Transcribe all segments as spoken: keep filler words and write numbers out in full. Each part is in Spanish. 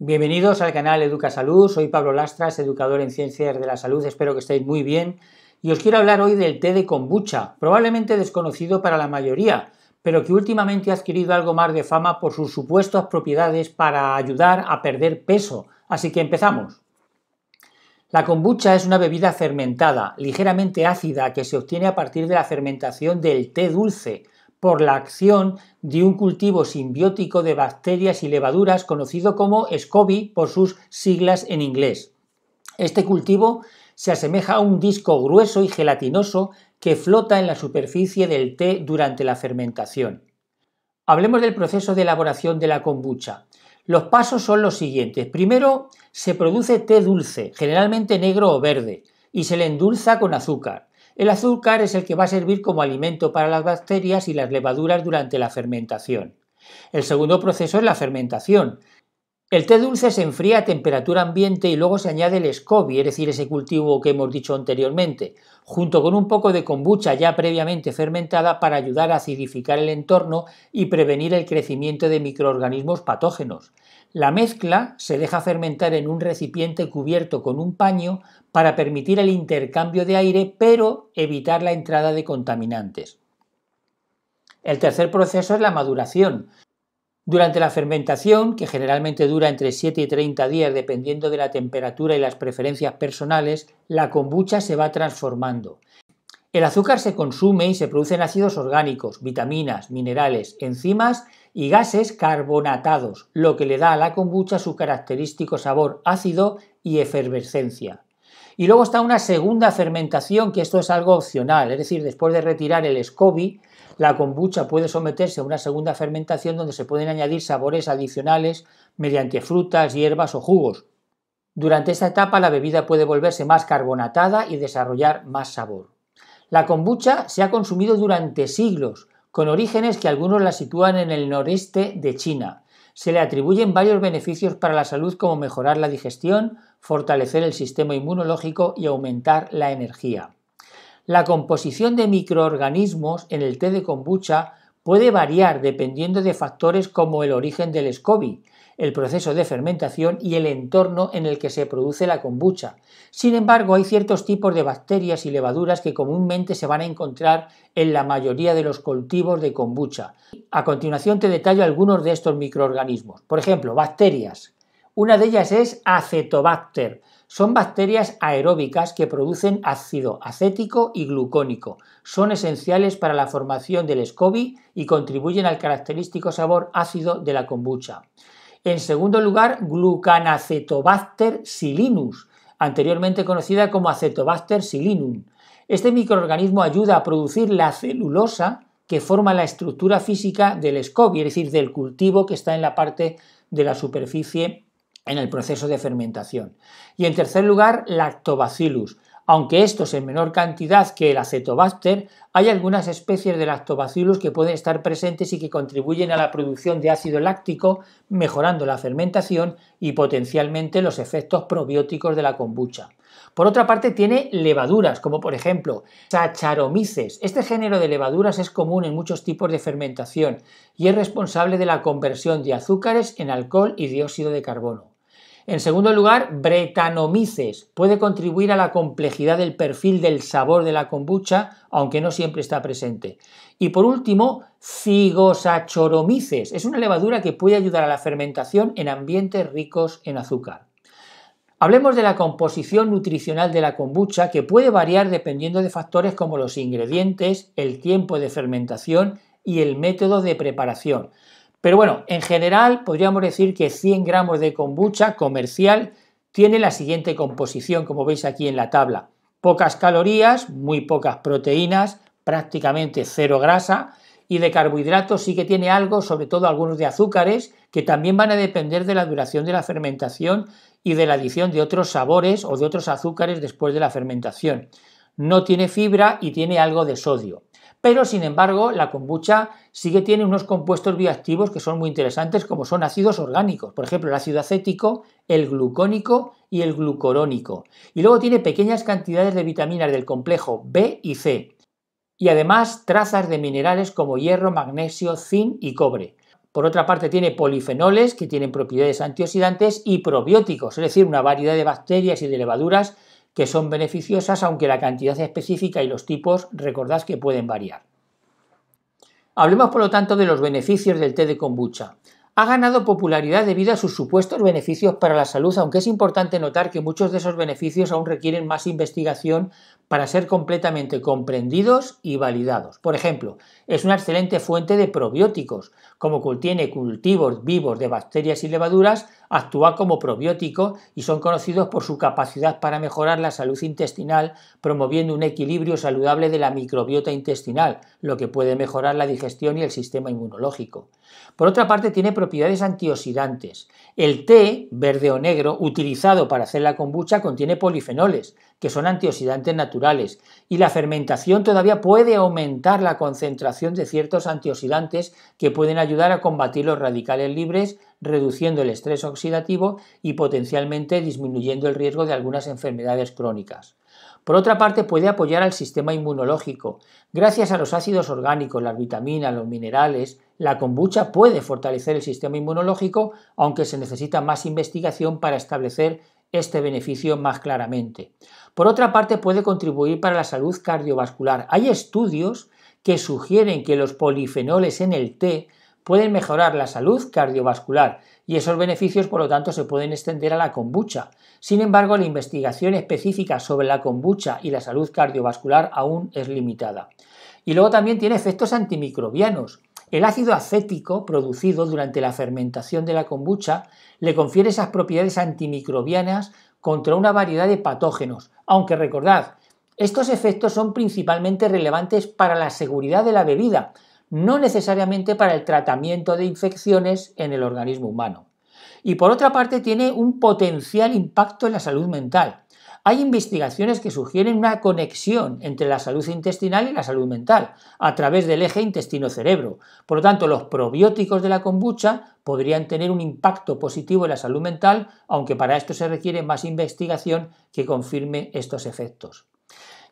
Bienvenidos al canal Educa Salud, soy Pablo Lastras, educador en ciencias de la salud, espero que estéis muy bien y os quiero hablar hoy del té de kombucha, probablemente desconocido para la mayoría, pero que últimamente ha adquirido algo más de fama por sus supuestas propiedades para ayudar a perder peso, así que empezamos. La kombucha es una bebida fermentada, ligeramente ácida, que se obtiene a partir de la fermentación del té dulce, por la acción de un cultivo simbiótico de bacterias y levaduras conocido como SCOBY por sus siglas en inglés. Este cultivo se asemeja a un disco grueso y gelatinoso que flota en la superficie del té durante la fermentación. Hablemos del proceso de elaboración de la kombucha. Los pasos son los siguientes. Primero, se produce té dulce, generalmente negro o verde, y se le endulza con azúcar. El azúcar es el que va a servir como alimento para las bacterias y las levaduras durante la fermentación. El segundo proceso es la fermentación. El té dulce se enfría a temperatura ambiente y luego se añade el SCOBY, es decir, ese cultivo que hemos dicho anteriormente, junto con un poco de kombucha ya previamente fermentada para ayudar a acidificar el entorno y prevenir el crecimiento de microorganismos patógenos. La mezcla se deja fermentar en un recipiente cubierto con un paño para permitir el intercambio de aire, pero evitar la entrada de contaminantes. El tercer proceso es la maduración. Durante la fermentación, que generalmente dura entre siete y treinta días dependiendo de la temperatura y las preferencias personales, la kombucha se va transformando. El azúcar se consume y se producen ácidos orgánicos, vitaminas, minerales, enzimas y gases carbonatados, lo que le da a la kombucha su característico sabor ácido y efervescencia. Y luego está una segunda fermentación, que esto es algo opcional, es decir, después de retirar el SCOBY, la kombucha puede someterse a una segunda fermentación donde se pueden añadir sabores adicionales mediante frutas, hierbas o jugos. Durante esta etapa la bebida puede volverse más carbonatada y desarrollar más sabor. La kombucha se ha consumido durante siglos, con orígenes que algunos la sitúan en el noreste de China. Se le atribuyen varios beneficios para la salud como mejorar la digestión, fortalecer el sistema inmunológico y aumentar la energía. La composición de microorganismos en el té de kombucha puede variar dependiendo de factores como el origen del SCOBY, el proceso de fermentación y el entorno en el que se produce la kombucha. Sin embargo, hay ciertos tipos de bacterias y levaduras que comúnmente se van a encontrar en la mayoría de los cultivos de kombucha. A continuación te detallo algunos de estos microorganismos. Por ejemplo, bacterias. Una de ellas es Acetobacter. Son bacterias aeróbicas que producen ácido acético y glucónico. Son esenciales para la formación del SCOBY y contribuyen al característico sabor ácido de la kombucha. En segundo lugar, Gluconacetobacter xylinus, anteriormente conocida como Acetobacter xylinum. Este microorganismo ayuda a producir la celulosa que forma la estructura física del SCOBY, es decir, del cultivo que está en la parte de la superficie en el proceso de fermentación. Y en tercer lugar, Lactobacillus. Aunque estos en menor cantidad que el Acetobacter, hay algunas especies de lactobacillus que pueden estar presentes y que contribuyen a la producción de ácido láctico, mejorando la fermentación y potencialmente los efectos probióticos de la kombucha. Por otra parte, tiene levaduras, como por ejemplo Saccharomyces. Este género de levaduras es común en muchos tipos de fermentación y es responsable de la conversión de azúcares en alcohol y dióxido de carbono. En segundo lugar, Bretanomices. Puede contribuir a la complejidad del perfil del sabor de la kombucha, aunque no siempre está presente. Y por último, Zygosaccharomyces. Es una levadura que puede ayudar a la fermentación en ambientes ricos en azúcar. Hablemos de la composición nutricional de la kombucha, que puede variar dependiendo de factores como los ingredientes, el tiempo de fermentación y el método de preparación. Pero bueno, en general podríamos decir que cien gramos de kombucha comercial tiene la siguiente composición, como veis aquí en la tabla. Pocas calorías, muy pocas proteínas, prácticamente cero grasa, y de carbohidratos sí que tiene algo, sobre todo algunos de azúcares, que también van a depender de la duración de la fermentación y de la adición de otros sabores o de otros azúcares después de la fermentación. No tiene fibra y tiene algo de sodio. Pero, sin embargo, la kombucha sí que tiene unos compuestos bioactivos que son muy interesantes, como son ácidos orgánicos, por ejemplo, el ácido acético, el glucónico y el glucurónico. Y luego tiene pequeñas cantidades de vitaminas del complejo B y C. Y además, trazas de minerales como hierro, magnesio, zinc y cobre. Por otra parte, tiene polifenoles que tienen propiedades antioxidantes y probióticos, es decir, una variedad de bacterias y de levaduras que son beneficiosas, aunque la cantidad específica y los tipos, recordad que pueden variar. Hablemos, por lo tanto, de los beneficios del té de kombucha. Ha ganado popularidad debido a sus supuestos beneficios para la salud, aunque es importante notar que muchos de esos beneficios aún requieren más investigación para ser completamente comprendidos y validados. Por ejemplo, es una excelente fuente de probióticos. Como contiene cultivos vivos de bacterias y levaduras, actúa como probiótico y son conocidos por su capacidad para mejorar la salud intestinal, promoviendo un equilibrio saludable de la microbiota intestinal, lo que puede mejorar la digestión y el sistema inmunológico. Por otra parte, tiene propiedades antioxidantes. El té, verde o negro, utilizado para hacer la kombucha, contiene polifenoles, que son antioxidantes naturales, y la fermentación todavía puede aumentar la concentración de ciertos antioxidantes que pueden ayudar a combatir los radicales libres, reduciendo el estrés oxidativo y potencialmente disminuyendo el riesgo de algunas enfermedades crónicas. Por otra parte, puede apoyar al sistema inmunológico. Gracias a los ácidos orgánicos, las vitaminas, los minerales, la kombucha puede fortalecer el sistema inmunológico, aunque se necesita más investigación para establecer este beneficio más claramente. Por otra parte, puede contribuir para la salud cardiovascular. Hay estudios que sugieren que los polifenoles en el té pueden mejorar la salud cardiovascular y esos beneficios, por lo tanto, se pueden extender a la kombucha. Sin embargo, la investigación específica sobre la kombucha y la salud cardiovascular aún es limitada. Y luego también tiene efectos antimicrobianos. El ácido acético producido durante la fermentación de la kombucha le confiere esas propiedades antimicrobianas contra una variedad de patógenos, aunque recordad, estos efectos son principalmente relevantes para la seguridad de la bebida, no necesariamente para el tratamiento de infecciones en el organismo humano. Y por otra parte tiene un potencial impacto en la salud mental. Hay investigaciones que sugieren una conexión entre la salud intestinal y la salud mental a través del eje intestino-cerebro. Por lo tanto, los probióticos de la kombucha podrían tener un impacto positivo en la salud mental, aunque para esto se requiere más investigación que confirme estos efectos.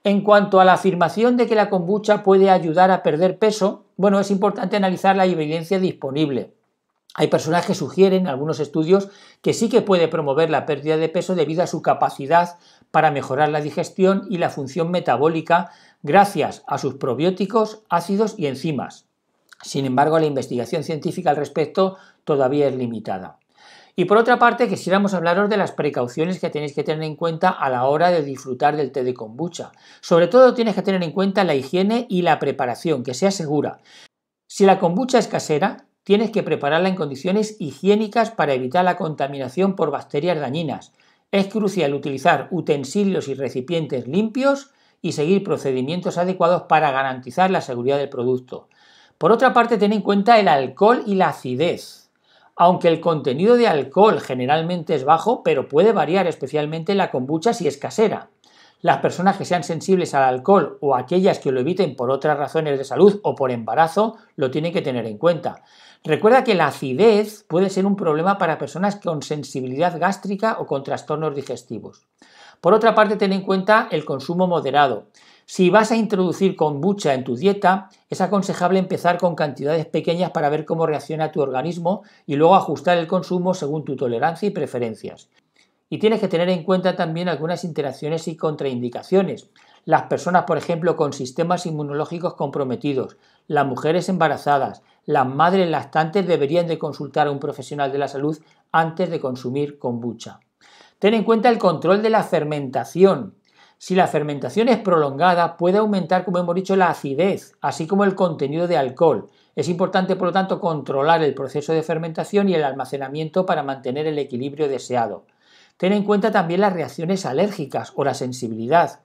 En cuanto a la afirmación de que la kombucha puede ayudar a perder peso, bueno, es importante analizar la evidencia disponible. Hay personas que sugieren, algunos estudios, que sí que puede promover la pérdida de peso debido a su capacidad para mejorar la digestión y la función metabólica gracias a sus probióticos, ácidos y enzimas. Sin embargo, la investigación científica al respecto todavía es limitada. Y por otra parte, quisiéramos hablaros de las precauciones que tenéis que tener en cuenta a la hora de disfrutar del té de kombucha. Sobre todo tienes que tener en cuenta la higiene y la preparación, que sea segura. Si la kombucha es casera, tienes que prepararla en condiciones higiénicas para evitar la contaminación por bacterias dañinas. Es crucial utilizar utensilios y recipientes limpios y seguir procedimientos adecuados para garantizar la seguridad del producto. Por otra parte, ten en cuenta el alcohol y la acidez. Aunque el contenido de alcohol generalmente es bajo, pero puede variar, especialmente en la kombucha si es casera. Las personas que sean sensibles al alcohol o aquellas que lo eviten por otras razones de salud o por embarazo lo tienen que tener en cuenta. Recuerda que la acidez puede ser un problema para personas con sensibilidad gástrica o con trastornos digestivos. Por otra parte, ten en cuenta el consumo moderado. Si vas a introducir kombucha en tu dieta, es aconsejable empezar con cantidades pequeñas para ver cómo reacciona tu organismo y luego ajustar el consumo según tu tolerancia y preferencias. Y tienes que tener en cuenta también algunas interacciones y contraindicaciones. Las personas, por ejemplo, con sistemas inmunológicos comprometidos, las mujeres embarazadas, las madres lactantes deberían de consultar a un profesional de la salud antes de consumir kombucha. Ten en cuenta el control de la fermentación. Si la fermentación es prolongada, puede aumentar, como hemos dicho, la acidez, así como el contenido de alcohol. Es importante, por lo tanto, controlar el proceso de fermentación y el almacenamiento para mantener el equilibrio deseado. Ten en cuenta también las reacciones alérgicas o la sensibilidad.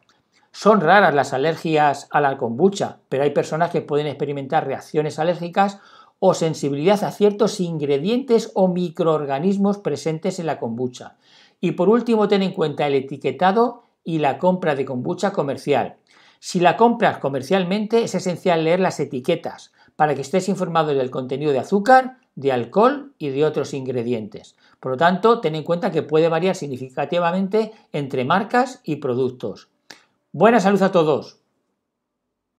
Son raras las alergias a la kombucha, pero hay personas que pueden experimentar reacciones alérgicas o sensibilidad a ciertos ingredientes o microorganismos presentes en la kombucha. Y por último, ten en cuenta el etiquetado y la compra de kombucha comercial. Si la compras comercialmente, es esencial leer las etiquetas para que estés informado del contenido de azúcar, de alcohol y de otros ingredientes. Por lo tanto, ten en cuenta que puede variar significativamente entre marcas y productos. Buena salud a todos.